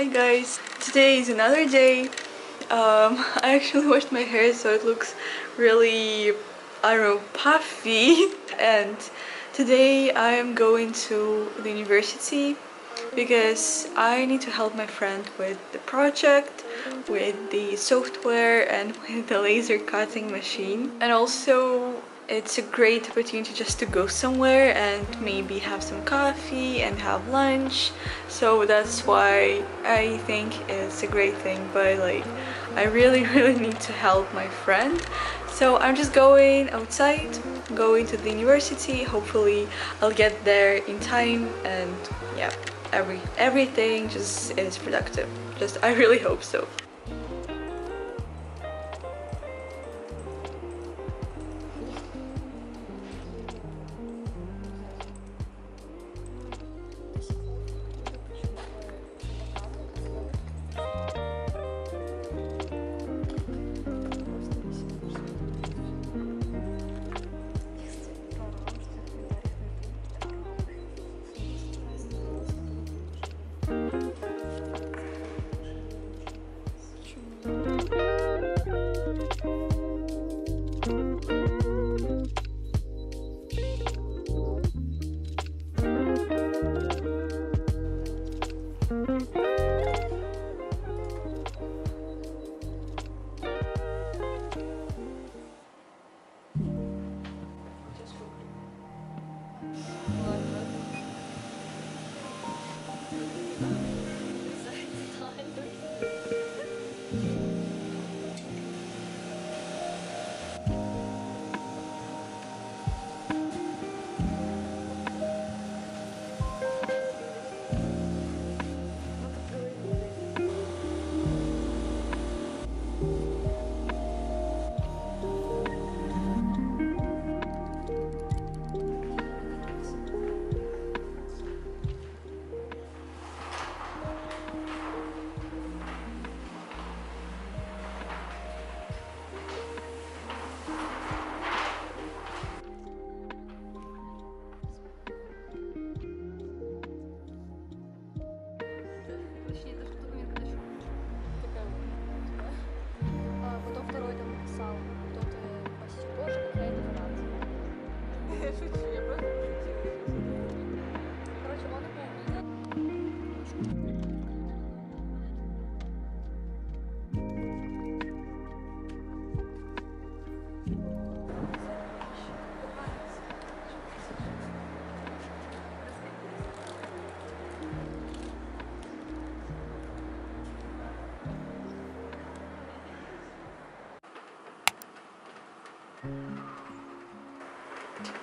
Hi guys, today is another day. I actually washed my hair, so it looks really, I don't know, puffy. And today I am going to the university because I need to help my friend with the project, with the software and with the laser cutting machine. And also it's a great opportunity just to go somewhere and maybe have some coffee and have lunch. So that's why I think it's a great thing, but like I really need to help my friend. So I'm just going outside, going to the university. Hopefully I'll get there in time, and yeah, everything just is productive. Just I really hope so.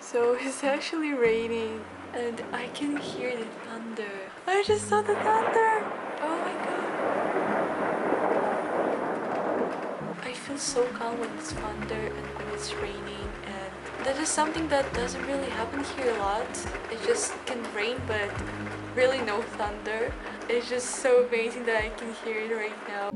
So it's actually raining and I can hear the thunder. I just saw the thunder! Oh my god! I feel so calm when it's thunder and when it's raining, and that is something that doesn't really happen here a lot. It just can rain but really no thunder. It's just so amazing that I can hear it right now.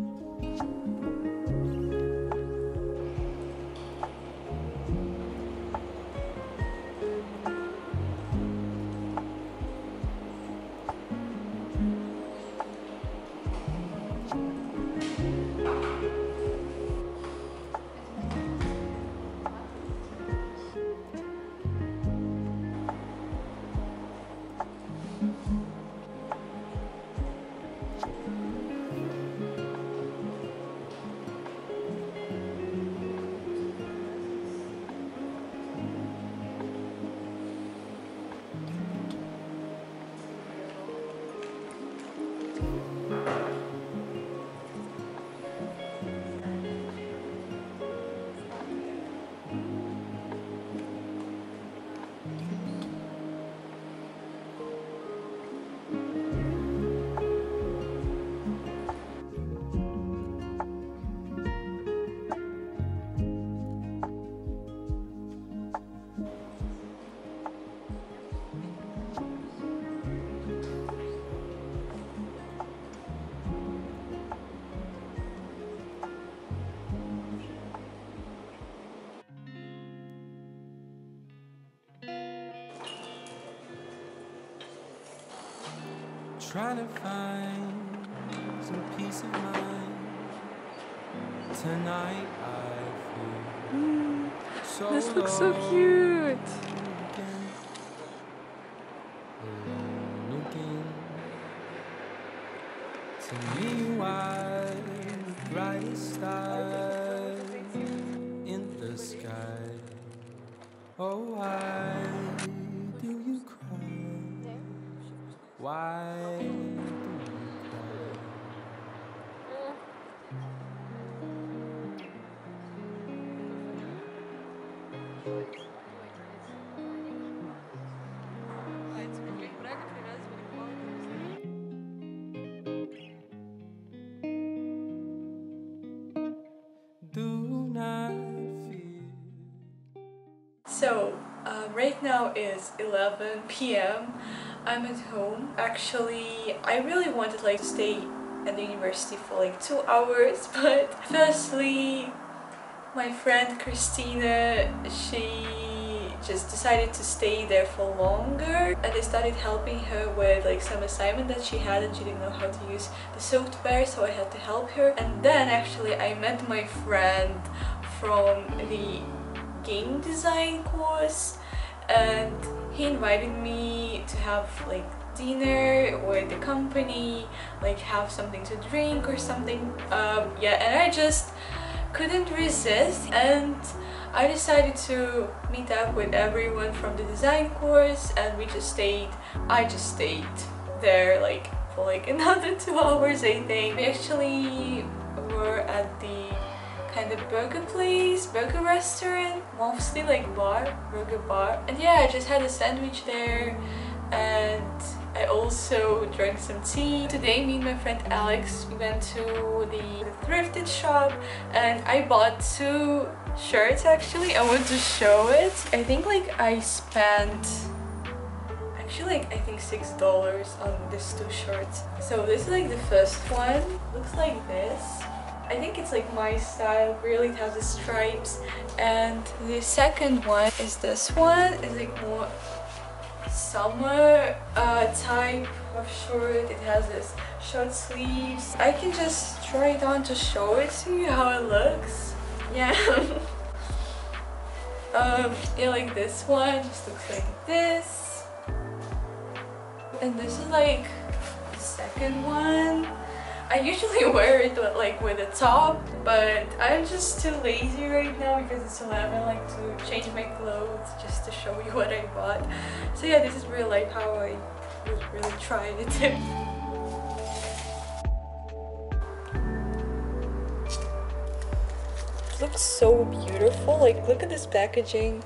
Trying to find some peace of mind. Tonight I feel so this looks so cute. To me, bright stars in the sky. Oh, why do you cry? Why do you cry? So right now is 11 p.m. I'm at home. Actually, I really wanted to stay at the university for 2 hours, but firstly my friend Christina, she just decided to stay there for longer, and I started helping her with some assignment that she had, and she didn't know how to use the software, so I had to help her. And then actually I met my friend from the game design course, and he invited me to have dinner with the company, have something to drink or something. Yeah, and I just couldn't resist, and I decided to meet up with everyone from the design course, and we just stayed. I just stayed there for another 2 hours, I think. We actually were at the kind of burger place, burger restaurant, mostly burger bar. And yeah, I just had a sandwich there, and I also drank some tea. Today me and my friend Alex, we went to the thrifted shop, and I bought 2 shirts actually. I want to show it. I think I spent actually I think $6 on these 2 shirts. So this is the first one. Looks like this. I think it's my style, really. It has the stripes. And the second one is this one. It's more summer type of shirt. It has this short sleeves. I can just try it on to show it to you how it looks. Yeah. Yeah, this one just looks like this. And this is the second one. I usually wear it with a top, but I'm just too lazy right now because it's 11, to change my clothes just to show you what I bought. So yeah, this is real life how I was really trying it. It looks so beautiful. Look at this packaging.